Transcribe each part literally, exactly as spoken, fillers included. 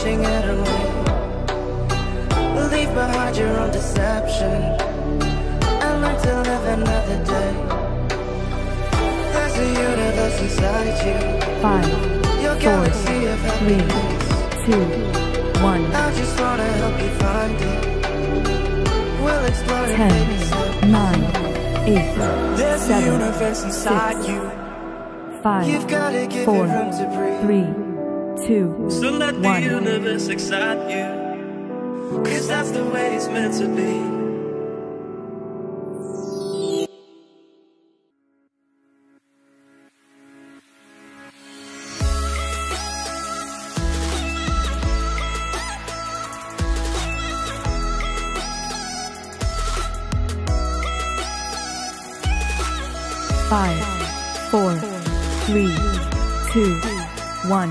pushing it away. Leave behind your own deception and learn to live another day. There's a universe inside you. Five, your galaxy four, of happiness. Three, two, one. I just wanna help you find it. We'll explore it baby step. Nine, eight, there's seven, a universe inside six, you. Five, you've gotta give four, it room to breathe. Three, two, so let the one. Universe excite you, cause that's the way it's meant to be. Five, four, three, two, one.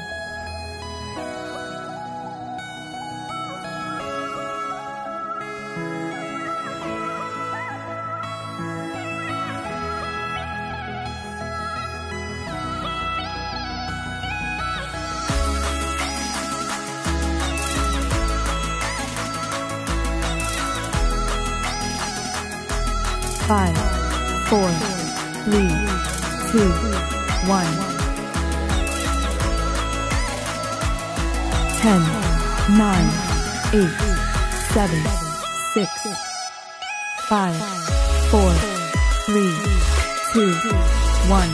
Five, four, three, two, one. Ten, nine, eight, seven, six, five, four, three, two, one.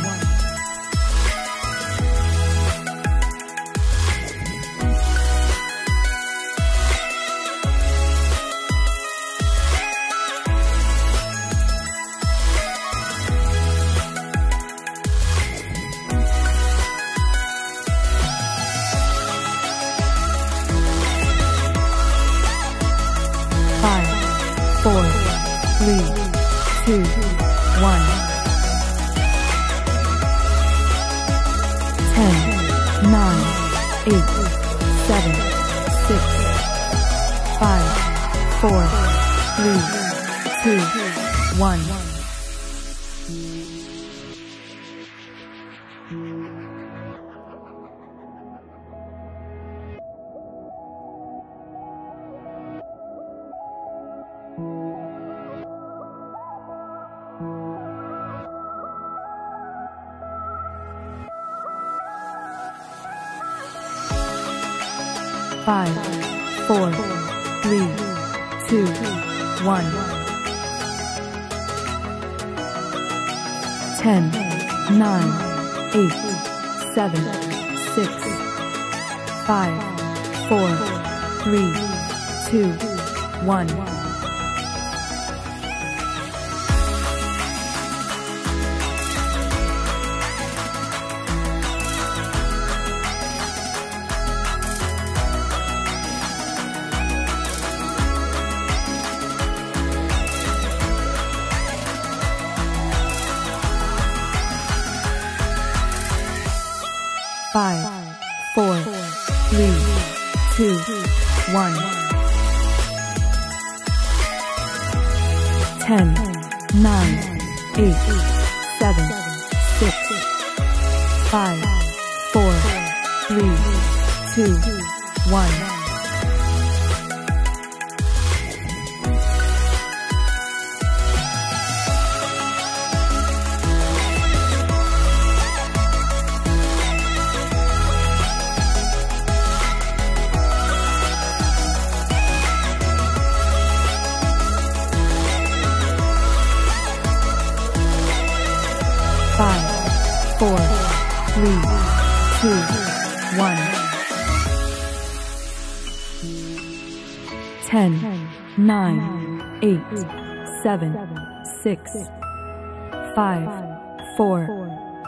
Four, three, two, one. Ten, nine, eight, seven, six, five, four, three, two, one. Five, four, three, two, one. Ten, nine, eight, seven, six, five, four, three, two, one. Five, four, three, two, one. Ten, nine, eight, seven, six, five, four, three, two, one. Five, four, three, two, one. Ten, nine, eight, seven, six, five, four,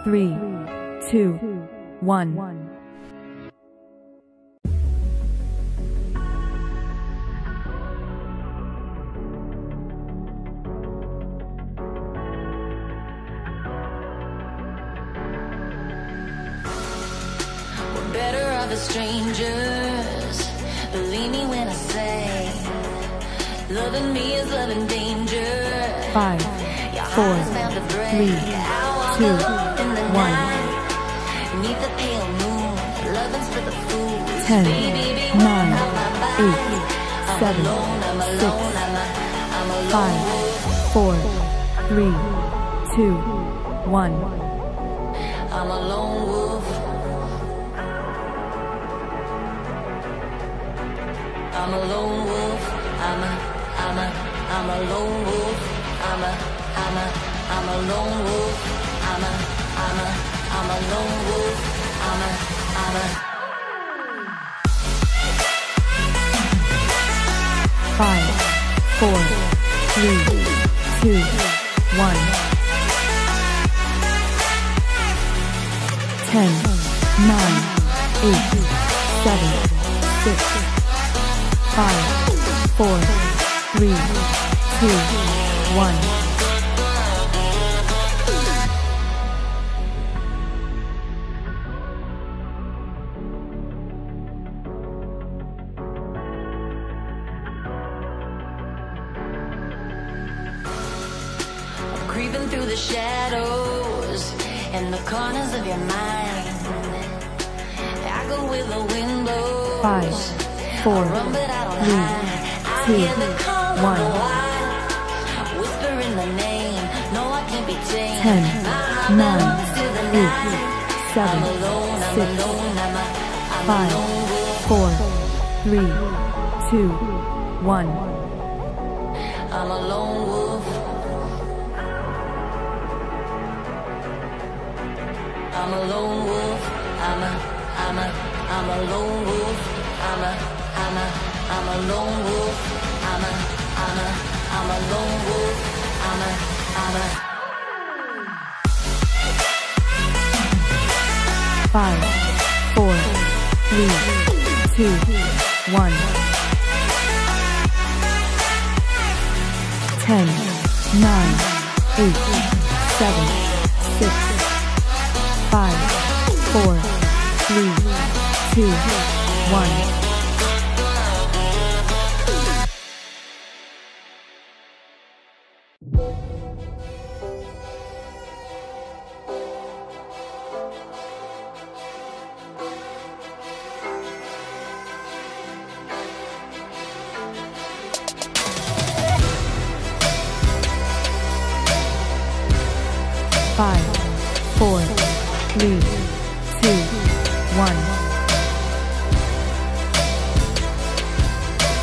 three, two, one. Strangers, Believe me when I say, loving me is loving danger. Five, four, three, two, one. Ten, nine, eight, seven, six, five, four, three, two, one. I'm a lone wolf. I'm a lone wolf. I'm a, I'm a, I'm a lone wolf. I'm a, I'm a, I'm a lone wolf. I'm a, I'm a, I'm a lone wolf. I'm a, I'm a. Five, four, three, two, one. Ten, nine, eight, seven, six. Five, four, three, two, one. I'm creeping through the shadows and the corners of your mind. I go with the windows. Five, four, three, two, one. Ten, nine, eight, seven, six, five, four, three, two, one. I'm a lone wolf. I'm a lone wolf. I'm a, I'm a, I'm a lone wolf. I'm a. I'm a, I'm a lone wolf. I'm a, I'm a, I'm a lone wolf. I'm a, I'm a. Five, four, three, two, one. Ten, nine, eight, seven, six, five, four, three, two, one. Five, four, three, two, one.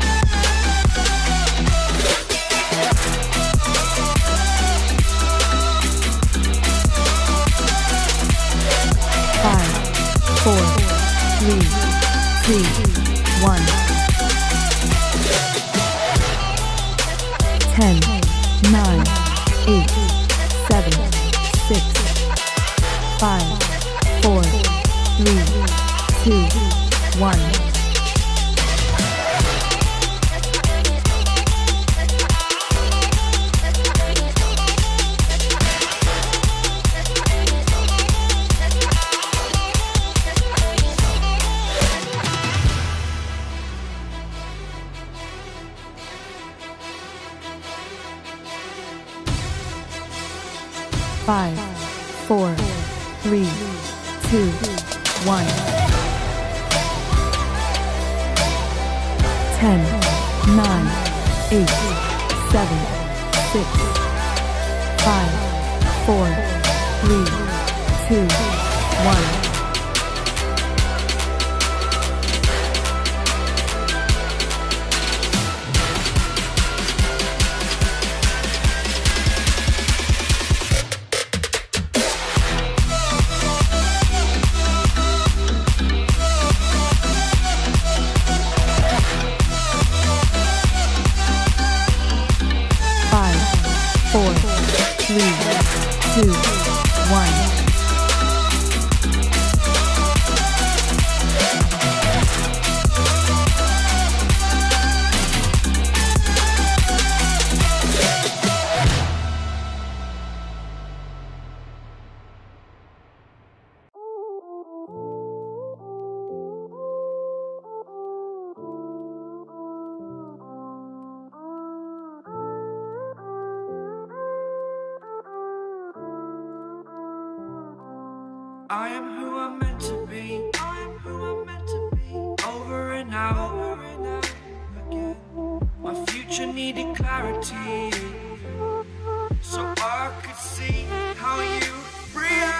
One. Ten, nine, eight, seven, six, five, four, three, two, one. Five, four, three, two, one. Ten, nine, eight, seven, six, five, four, three, two, one. Four. am who I'm meant to be. I am who I'm meant to be. Over and out, over and out again. My future needed clarity, so I could see how you breathe.